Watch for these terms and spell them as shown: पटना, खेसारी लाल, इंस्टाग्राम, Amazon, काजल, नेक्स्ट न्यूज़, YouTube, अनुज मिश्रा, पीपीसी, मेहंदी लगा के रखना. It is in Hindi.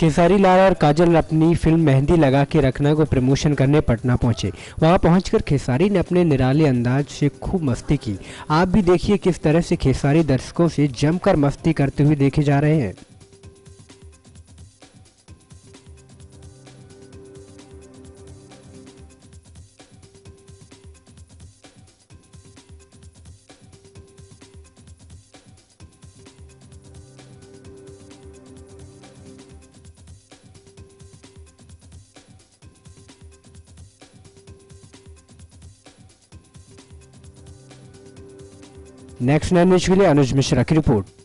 खेसारी लाल और काजल अपनी फिल्म मेहंदी लगा के रखना को प्रमोशन करने पटना पहुंचे। वहां पहुंचकर खेसारी ने अपने निराले अंदाज से खूब मस्ती की। आप भी देखिए किस तरह से खेसारी दर्शकों से जमकर मस्ती करते हुए देखे जा रहे हैं। नेक्स्ट न्यूज़ के लिए अनुज मिश्रा की रिपोर्ट।